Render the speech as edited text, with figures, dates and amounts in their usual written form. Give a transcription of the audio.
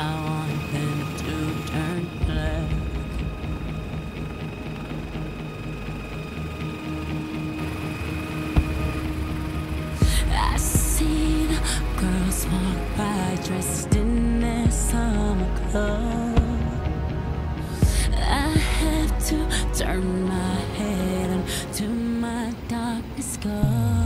I want them to turn black. I've seen girls walk by dressed in their summer clothes. I have to turn my head until my darkness goes.